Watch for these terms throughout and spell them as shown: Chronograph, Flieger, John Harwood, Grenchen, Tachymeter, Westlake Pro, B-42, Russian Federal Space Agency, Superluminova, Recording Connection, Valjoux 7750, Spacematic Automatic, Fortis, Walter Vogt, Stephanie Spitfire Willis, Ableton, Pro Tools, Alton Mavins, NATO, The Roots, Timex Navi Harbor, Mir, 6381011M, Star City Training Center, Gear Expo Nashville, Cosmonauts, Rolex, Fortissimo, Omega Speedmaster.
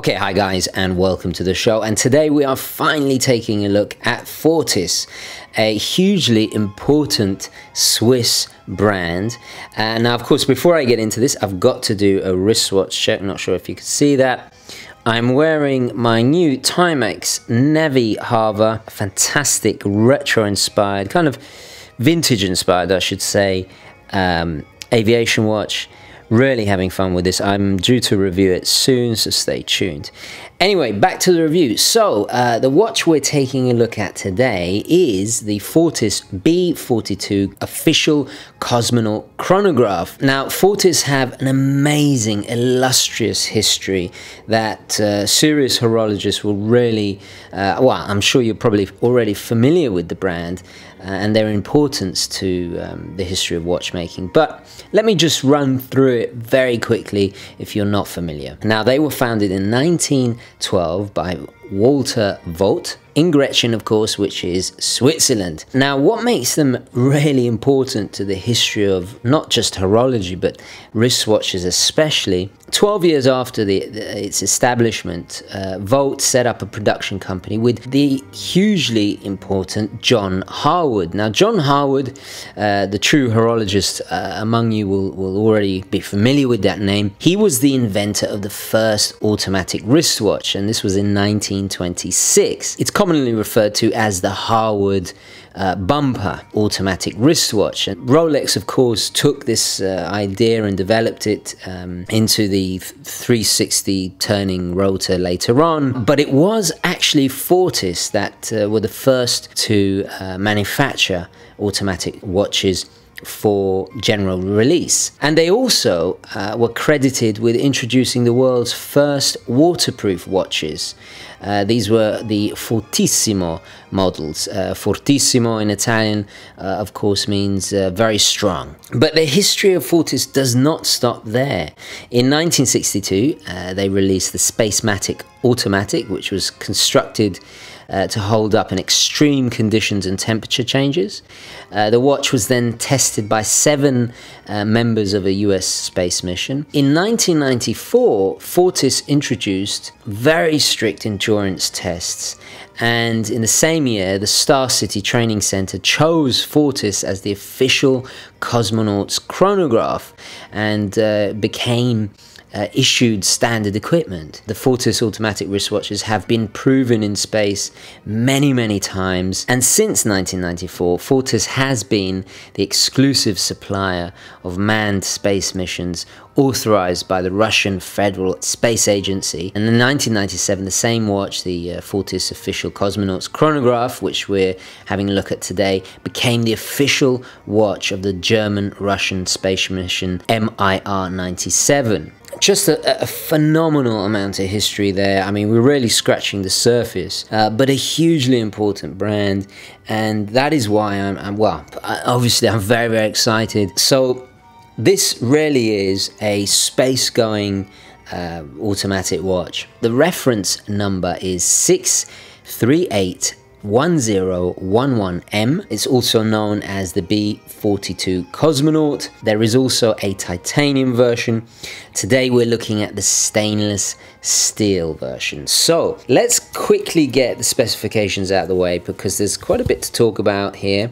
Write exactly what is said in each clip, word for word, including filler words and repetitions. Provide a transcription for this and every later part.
Okay, hi guys, and welcome to the show. And today we are finally taking a look at Fortis, a hugely important Swiss brand. Uh, now, of course, before I get into this, I've got to do a wristwatch check. Not sure if you can see that. I'm wearing my new Timex Navi Harbor, a fantastic retro-inspired, kind of vintage-inspired, I should say, um, aviation watch. Really having fun with this. I'm due to review it soon, so stay tuned. Anyway, back to the review. So, uh, the watch we're taking a look at today is the Fortis B forty-two official cosmonaut chronograph. Now, Fortis have an amazing, illustrious history that uh, serious horologists will really, uh, well, I'm sure you're probably already familiar with the brand uh, and their importance to um, the history of watchmaking. But let me just run through it very quickly if you're not familiar. Now, they were founded in nineteen twelve by Walter Vogt in Grenchen, of course, which is Switzerland. Now, what makes them really important to the history of not just horology but wristwatches especially? twelve years after the, the, its establishment, uh, Vogt set up a production company with the hugely important John Harwood. Now, John Harwood, uh, the true horologist uh, among you will, will already be familiar with that name. He was the inventor of the first automatic wristwatch, and this was in nineteen twenty-six. It's commonly referred to as the Harwood uh, bumper automatic wristwatch. And Rolex, of course, took this uh, idea and developed it um, into the three sixty turning rotor later on. But it was actually Fortis that uh, were the first to uh, manufacture automatic watches for general release, and they also uh, were credited with introducing the world's first waterproof watches. Uh, these were the Fortissimo models. Uh, Fortissimo in Italian uh, of course means uh, very strong. But the history of Fortis does not stop there. In nineteen sixty-two uh, they released the Spacematic Automatic, which was constructed Uh, to hold up in extreme conditions and temperature changes. Uh, the watch was then tested by seven uh, members of a U S space mission. In nineteen ninety-four, Fortis introduced very strict endurance tests, and in the same year, the Star City Training Center chose Fortis as the official cosmonaut's chronograph and uh, became Uh, issued standard equipment. The Fortis automatic wristwatches have been proven in space many, many times, and since nineteen ninety-four, Fortis has been the exclusive supplier of manned space missions authorized by the Russian Federal Space Agency. And in nineteen ninety-seven, the same watch, the uh, Fortis official cosmonaut's chronograph, which we're having a look at today, became the official watch of the German-Russian space mission M I R ninety-seven. Just a, a phenomenal amount of history there. I mean, we're really scratching the surface, uh, but a hugely important brand, and that is why I'm, I'm well, obviously I'm very, very excited. So this really is a space-going uh, automatic watch. The reference number is six three eight one zero one one M. It's also known as the B forty-two Cosmonaut. There is also a titanium version. Today we're looking at the stainless steel version. So let's quickly get the specifications out of the way, because there's quite a bit to talk about here.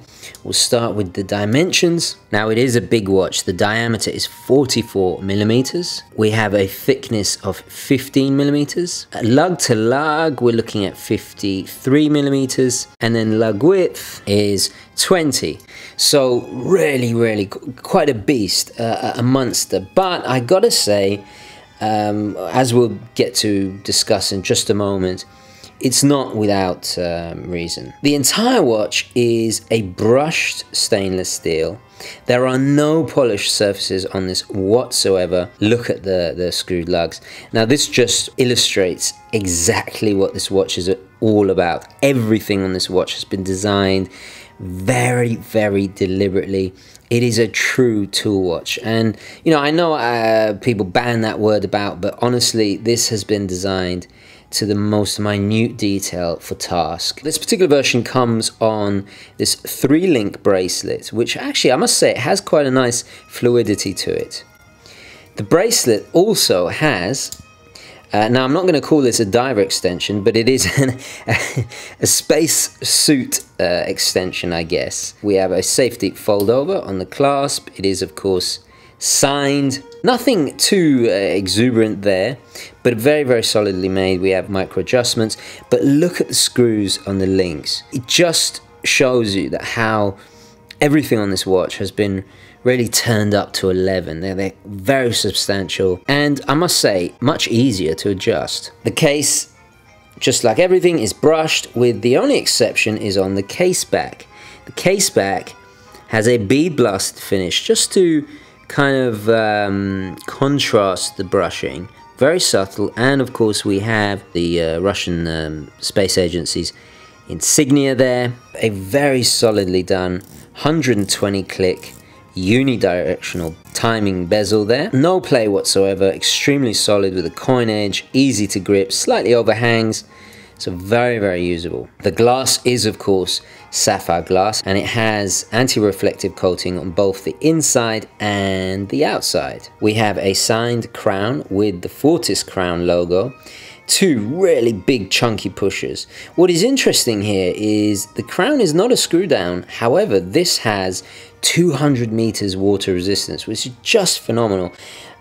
We'll start with the dimensions. Now, it is a big watch. The diameter is forty-four millimeters. We have a thickness of fifteen millimeters. At lug to lug, we're looking at fifty-three millimeters. And then lug width is twenty. So really, really quite a beast, uh, a monster. But I gotta say, um, as we'll get to discuss in just a moment, it's not without um, reason. The entire watch is a brushed stainless steel. There are no polished surfaces on this whatsoever. Look at the, the screwed lugs. Now, this just illustrates exactly what this watch is all about. Everything on this watch has been designed very, very deliberately. It is a true tool watch. And, you know, I know uh, people ban that word about, but honestly, this has been designed to the most minute detail for task. This particular version comes on this three-link bracelet, which actually, I must say, it has quite a nice fluidity to it. The bracelet also has Uh, now, I'm not going to call this a diver extension, but it is an, a space suit uh, extension, I guess. We have a safety fold-over on the clasp. It is, of course, signed. Nothing too uh, exuberant there, but very, very solidly made. We have micro-adjustments, but look at the screws on the links. It just shows you that how everything on this watch has been really turned up to eleven. They're, they're very substantial, and I must say, much easier to adjust. The case, just like everything, is brushed, with the only exception is on the case back. The case back has a bead blast finish, just to kind of um, contrast the brushing. Very subtle, and of course we have the uh, Russian um, Space Agency's insignia there. A very solidly done one hundred twenty click unidirectional timing bezel there. No play whatsoever, extremely solid with a coin edge, easy to grip, slightly overhangs, so very, very usable. The glass is, of course, sapphire glass, and it has anti-reflective coating on both the inside and the outside. We have a signed crown with the Fortis crown logo, two really big chunky pushers. What is interesting here is the crown is not a screw down, however this has two hundred meters water resistance, which is just phenomenal.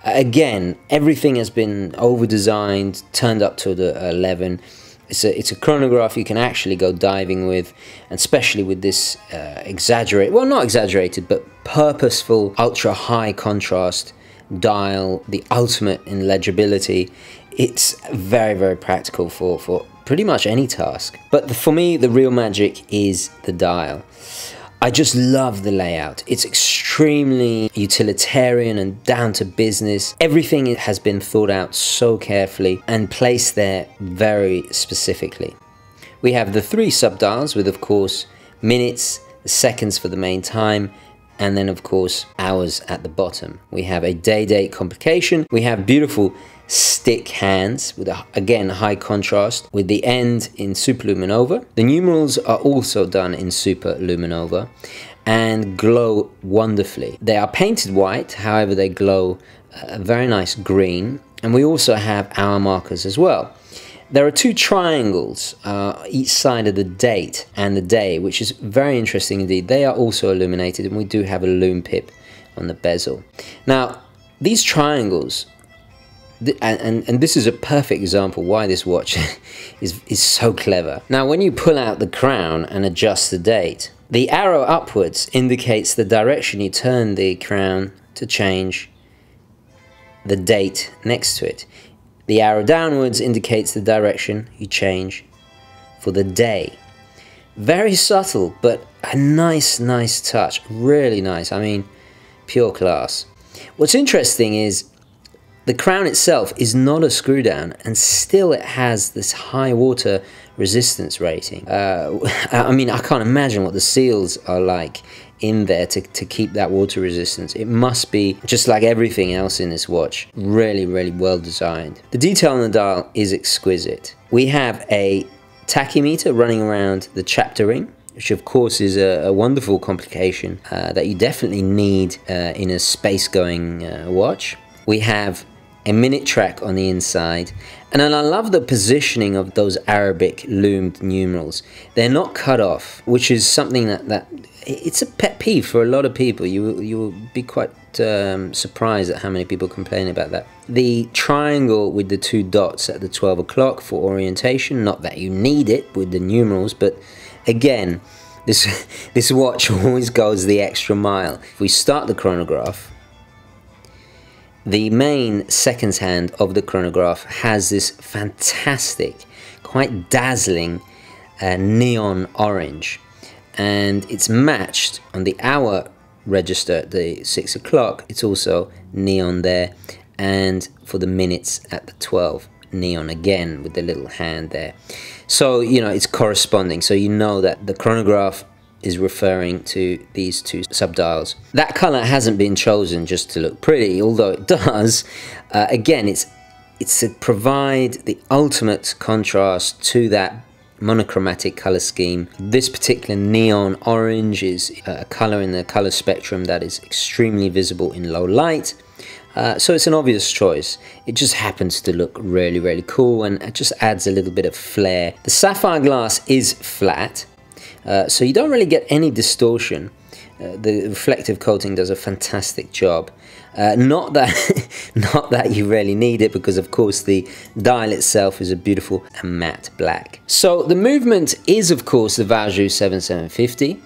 Again, everything has been over designed, turned up to the eleven. It's a, it's a chronograph you can actually go diving with, and especially with this uh, exaggerated, well not exaggerated, but purposeful ultra high contrast dial, the ultimate in legibility. It's very, very practical for, for pretty much any task. But the, for me, the real magic is the dial. I just love the layout. It's extremely utilitarian and down to business. Everything has been thought out so carefully and placed there very specifically. We have the three subdials with, of course, minutes, seconds for the main time, and then, of course, hours at the bottom. We have a day-date complication. We have beautiful stick hands with a, again, high contrast, with the end in superluminova. The numerals are also done in superluminova and glow wonderfully. They are painted white, however they glow a very nice green, and we also have hour markers as well. There are two triangles uh, each side of the date and the day, which is very interesting indeed. They are also illuminated, and we do have a lume pip on the bezel. Now, these triangles, The, and, and this is a perfect example why this watch is, is so clever. Now, when you pull out the crown and adjust the date, the arrow upwards indicates the direction you turn the crown to change the date next to it. The arrow downwards indicates the direction you change for the day. Very subtle, but a nice, nice touch. Really nice. I mean, pure class. What's interesting is the crown itself is not a screw down, and still it has this high water resistance rating. Uh, I mean, I can't imagine what the seals are like in there to, to keep that water resistance. It must be, just like everything else in this watch, really, really well designed. The detail on the dial is exquisite. We have a tachymeter running around the chapter ring, which of course is a, a wonderful complication uh, that you definitely need uh, in a space-going uh, watch. We have a minute track on the inside, and I love the positioning of those Arabic loomed numerals. They're not cut off, which is something that, that it's a pet peeve for a lot of people. You, you will be quite um, surprised at how many people complain about that. The triangle with the two dots at the twelve o'clock for orientation, not that you need it with the numerals, but again, this, this watch always goes the extra mile. If we start the chronograph, the main seconds hand of the chronograph has this fantastic, quite dazzling uh, neon orange, and it's matched on the hour register at the six o'clock. It's also neon there, and for the minutes at the twelve, neon again with the little hand there. So, you know, it's corresponding, so you know that the chronograph is referring to these two subdials. That color hasn't been chosen just to look pretty, although it does. Uh, again, it's it's to provide the ultimate contrast to that monochromatic color scheme. This particular neon orange is a color in the color spectrum that is extremely visible in low light. Uh, so it's an obvious choice. It just happens to look really, really cool, and it just adds a little bit of flair. The sapphire glass is flat, uh, so you don't really get any distortion. Uh, the reflective coating does a fantastic job. Uh, not that not that you really need it, because of course the dial itself is a beautiful matte black. So the movement is of course the Valjoux seventy-seven fifty.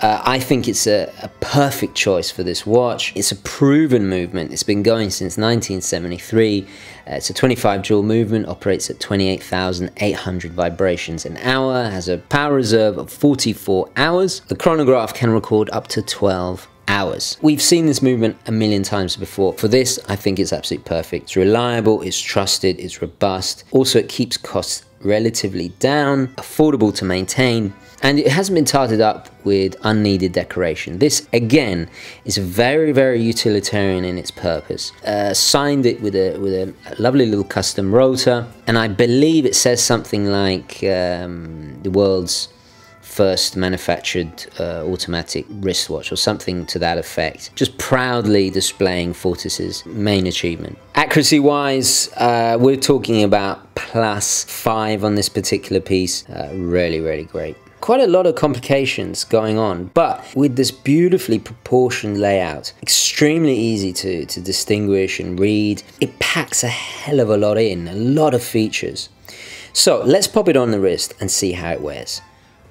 Uh, I think it's a, a perfect choice for this watch. It's a proven movement. It's been going since nineteen seventy-three. Uh, it's a twenty-five joule movement, operates at twenty-eight thousand eight hundred vibrations an hour, has a power reserve of forty-four hours. The chronograph can record up to twelve hours. We've seen this movement a million times before. For this, I think it's absolutely perfect. It's reliable, it's trusted, it's robust. Also, it keeps costs relatively down, affordable to maintain, and it hasn't been tarted up with unneeded decoration. This, again, is very, very utilitarian in its purpose. Uh, signed it with a with a lovely little custom rotor, and I believe it says something like um, the world's first manufactured uh, automatic wristwatch, or something to that effect. Just proudly displaying Fortis's main achievement. Accuracy-wise, uh, we're talking about plus five on this particular piece. Uh, really, really great. Quite a lot of complications going on, but with this beautifully proportioned layout, extremely easy to, to distinguish and read. It packs a hell of a lot in, a lot of features. So let's pop it on the wrist and see how it wears.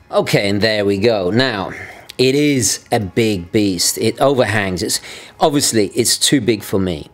Okay, and there we go. Now, it is a big beast. It overhangs. It's obviously, it's too big for me.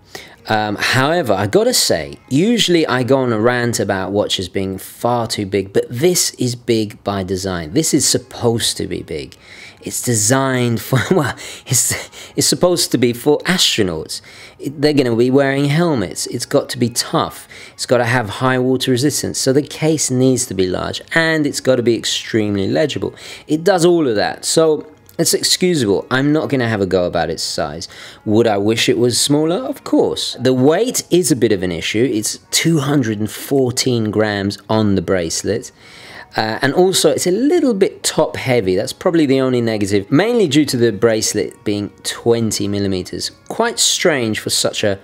Um, however, I gotta say, usually I go on a rant about watches being far too big, but this is big by design. This is supposed to be big. It's designed for, well, it's, it's supposed to be for astronauts. It, they're gonna be wearing helmets. It's got to be tough. It's gotta have high water resistance. So the case needs to be large, and it's gotta be extremely legible. It does all of that. So it's excusable. I'm not going to have a go about its size. Would I wish it was smaller? Of course. The weight is a bit of an issue. It's two hundred fourteen grams on the bracelet. Uh, and also, it's a little bit top heavy. That's probably the only negative, mainly due to the bracelet being twenty millimeters. Quite strange for such a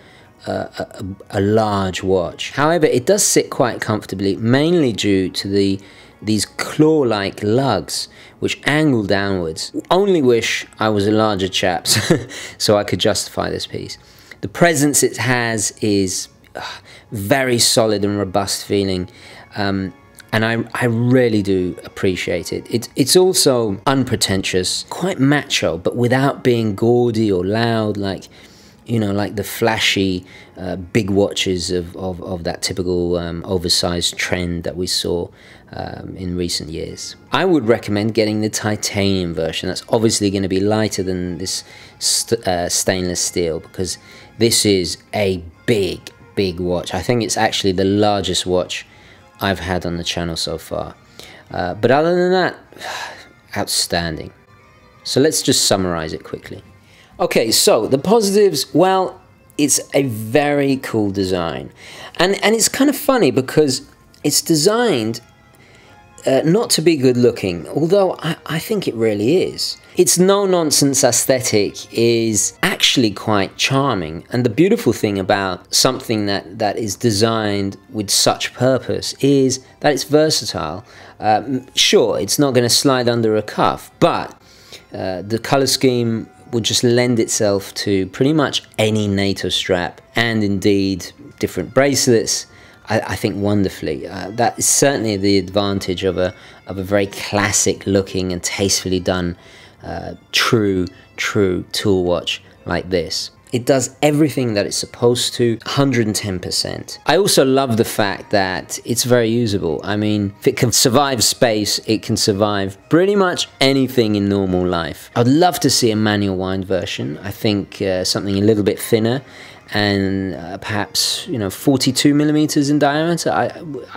Uh, a, a large watch. However, it does sit quite comfortably, mainly due to the these claw-like lugs which angle downwards. Only wish I was a larger chap so, so I could justify this piece. The presence it has is uh, very solid and robust feeling, um, and I, I really do appreciate it. it. It's also unpretentious, quite macho, but without being gaudy or loud like you know, like the flashy uh, big watches of, of, of that typical um, oversized trend that we saw um, in recent years. I would recommend getting the titanium version. That's obviously going to be lighter than this st uh, stainless steel, because this is a big, big watch. I think it's actually the largest watch I've had on the channel so far. Uh, but other than that, outstanding. So let's just summarize it quickly. Okay, so the positives, well, it's a very cool design. And, and it's kind of funny because it's designed uh, not to be good looking, although I, I think it really is. Its no-nonsense aesthetic is actually quite charming. And the beautiful thing about something that, that is designed with such purpose is that it's versatile. Um, sure, it's not going to slide under a cuff, but uh, the color scheme would just lend itself to pretty much any NATO strap, and indeed different bracelets, I, I think wonderfully. Uh, that is certainly the advantage of a, of a very classic looking and tastefully done uh, true, true tool watch like this. It does everything that it's supposed to, one hundred ten percent. I also love the fact that it's very usable. I mean, if it can survive space, it can survive pretty much anything in normal life. I'd love to see a manual wind version. I think uh, something a little bit thinner, and uh, perhaps, you know, forty-two millimeters in diameter. I,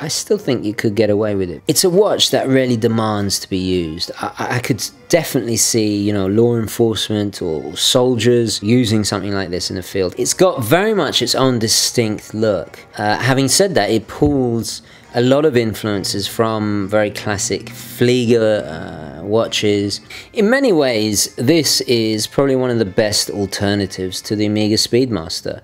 I still think you could get away with it. It's a watch that really demands to be used. I, I could definitely see, you know, law enforcement or soldiers using something like this in the field. It's got very much its own distinct look. Uh, having said that, it pulls a lot of influences from very classic Flieger uh, watches. In many ways, this is probably one of the best alternatives to the Omega Speedmaster.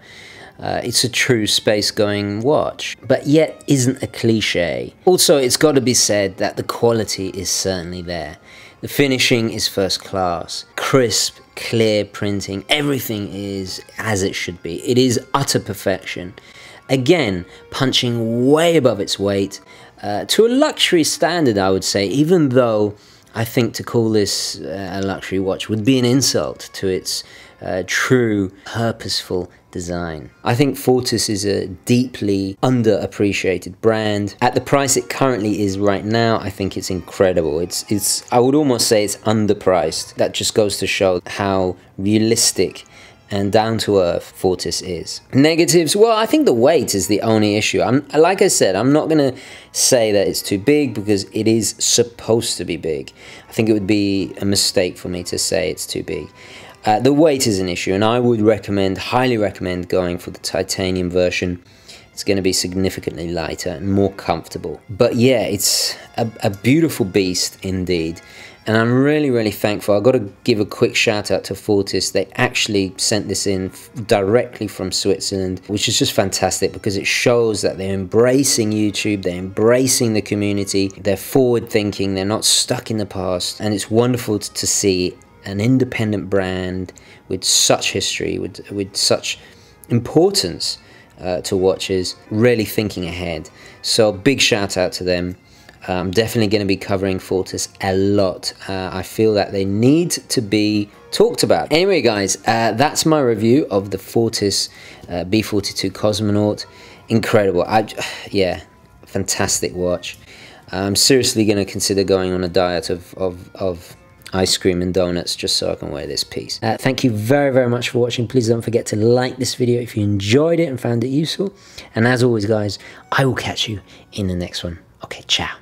Uh, it's a true space-going watch, but yet isn't a cliche. Also, it's got to be said that the quality is certainly there. The finishing is first class, crisp, clear printing, everything is as it should be. It is utter perfection. Again, punching way above its weight, uh, to a luxury standard, I would say, even though I think to call this uh, a luxury watch would be an insult to its uh, true, purposeful design. I think Fortis is a deeply underappreciated brand. At the price it currently is right now, I think it's incredible. It's, it's, I would almost say it's underpriced. That just goes to show how realistic and down-to-earth Fortis is. Negatives, well, I think the weight is the only issue. I'm, like I said, I'm not gonna say that it's too big because it is supposed to be big. I think it would be a mistake for me to say it's too big. Uh, the weight is an issue, and I would recommend, highly recommend going for the titanium version. It's gonna be significantly lighter and more comfortable. But yeah, it's a, a beautiful beast indeed. And I'm really, really thankful. I've got to give a quick shout out to Fortis. They actually sent this in directly from Switzerland, which is just fantastic because it shows that they're embracing YouTube, they're embracing the community, they're forward thinking, they're not stuck in the past. And it's wonderful to see an independent brand with such history, with, with such importance uh, to watches, really thinking ahead. So big shout out to them. I'm definitely going to be covering Fortis a lot. Uh, I feel that they need to be talked about. Anyway, guys, uh, that's my review of the Fortis uh, B forty-two Cosmonaut. Incredible. I, yeah, fantastic watch. I'm seriously going to consider going on a diet of, of, of ice cream and donuts just so I can wear this piece. Uh, thank you very, very much for watching. Please don't forget to like this video if you enjoyed it and found it useful. And as always, guys, I will catch you in the next one. Okay, ciao.